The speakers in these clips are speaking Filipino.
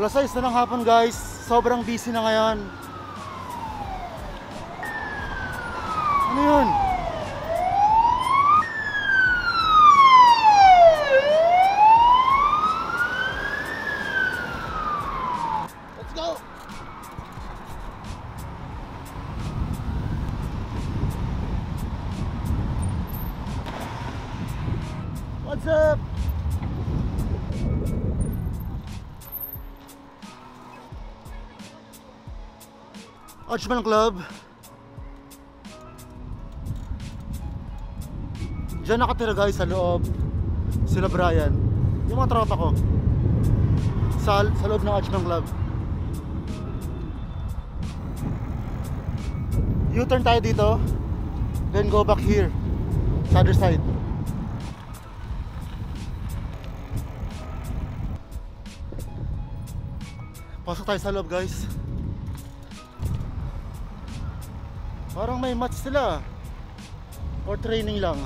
Alas 6 na ng hapon, guys. Sobrang busy na ngayon. Ano yun? Let's go! What's up? Ochman Club. Diyan nakatira, guys, sa loob. Sila Brian, yung mga tropa ko, sa loob ng Ochman Club. U-turn tayo dito, then go back here sa other side. Pasok tayo sa loob, guys. Parang may match sila or training lang.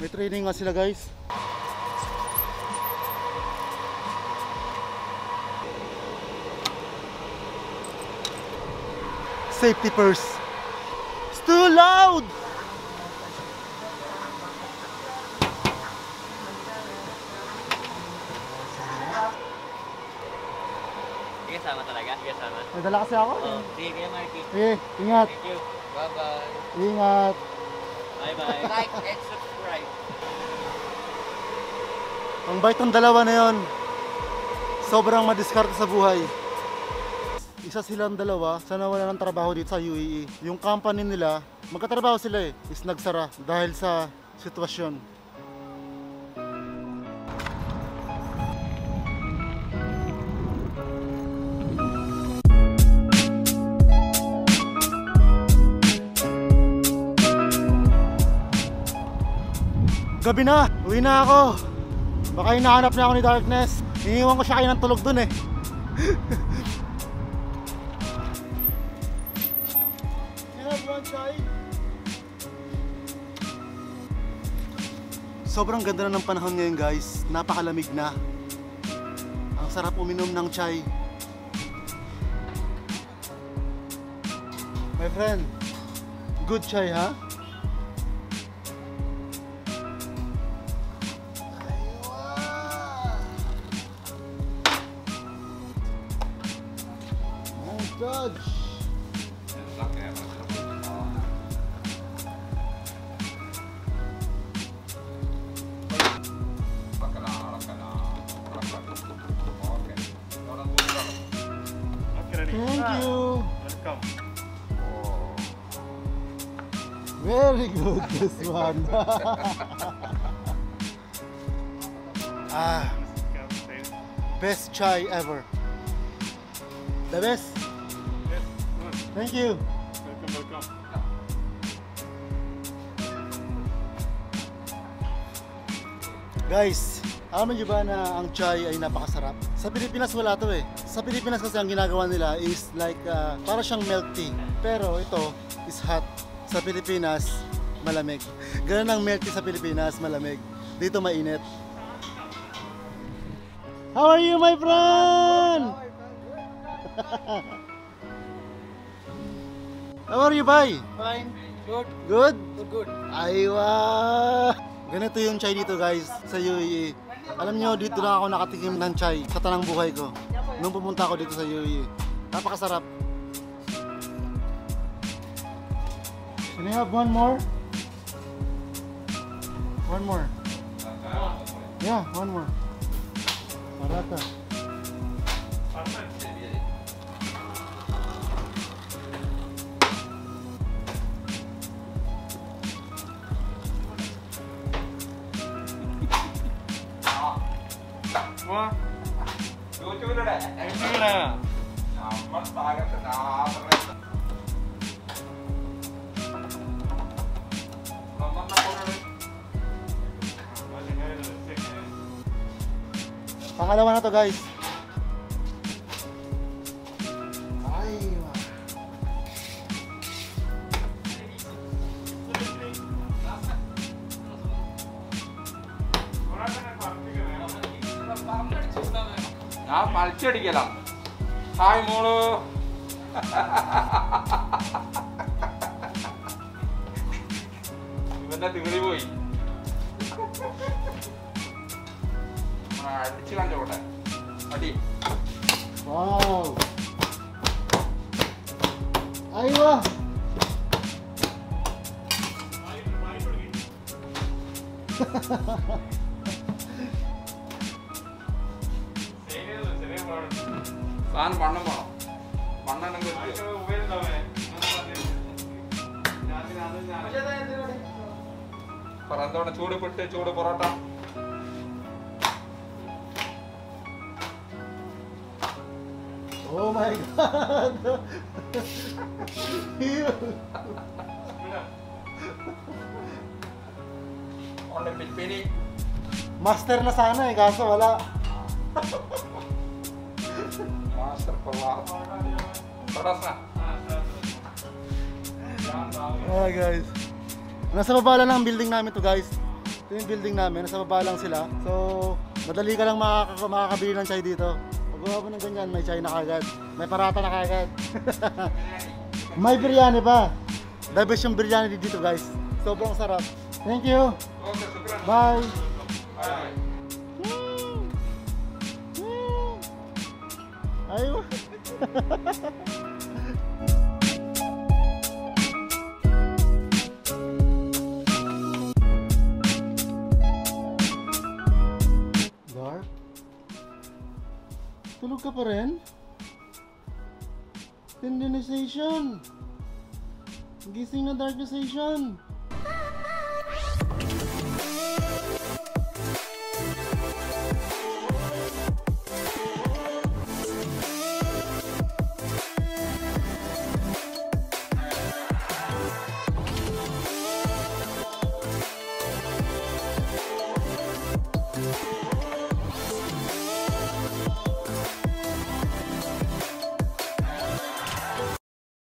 May training nga sila, guys. Safety first. It's too loud. Sige, sama talaga. Sige, sama. Nadala kasi ako. Sige, kaya Marky. Sige, ingat. Thank you. Bye-bye. Ingat. Bye-bye. Like and subscribe. Ang bait ng dalawa na yon. Sobrang madiskarte sa buhay. Isa silang dalawa sa nawala ng trabaho dito sa UAE. Yung company nila, magkatrabaho sila eh, is nagsara dahil sa sitwasyon. Gabi na, uwi na ako. Baka hinahanap na ako ni Darkness. Iniwan ko siya kayo ng tulog dun eh. Sobrang ganda na ng panahon ngayon, guys. Napakalamig na. Ang sarap uminom ng chai. My friend, good chai, ha? Judge. Thank you. Welcome. Very good, this one. Ah, best chai ever. The best. Thank you. Welcome, welcome. Guys, alam niyo ba na ang chai ay napakasarap? Sa Pilipinas wala to eh. Sa Pilipinas kasi ang ginagawa nila is like para siyang milk tea. Pero ito is hot. Sa Pilipinas, malamig. Ganun ang milk tea sa Pilipinas, malamig. Dito mainit. How are you, my friend? How are you, bye? Fine. Good. Good? Good, good. Aywa! Ganito yung chai dito, guys, sa UAE. Alam nyo, dito na ako nakatikim ng chai sa tanang buhay ko. Nung pumunta ako dito sa UAE. Napakasarap. Can I have one more? One more. Yeah, one more. Marata. Pangalawa na to, guys. Ay, நான் மல்ச்சி அடிக்கலாம். ஹாய் மூணு ഇവന്റെ തിളി പോയി. അടിച്ചു കാണിച്ചോട്ടെ അടി. അയ്യോ സാധനം പണ്ണം പോണം. പണ്ണെണ്ണം പറന്തോടെ ചൂട് പെട്ട് ചൂട് പൊറോട്ട मस्त साधन आहे का असं मला guys. Nasa baba lang ang building namin to guys. Ito yung building namin, nasa baba lang sila. So madali ka lang makakabili ng chai dito. Paggawa mo ng ganyan, may chai na kagad. May parata na kagad. May biryani pa. The best yung biryani dito guys. Sobrang sarap. Thank you. Bye. Ayun. Gar? Tulog ka pa rin? Tendinization. Gising na darkization.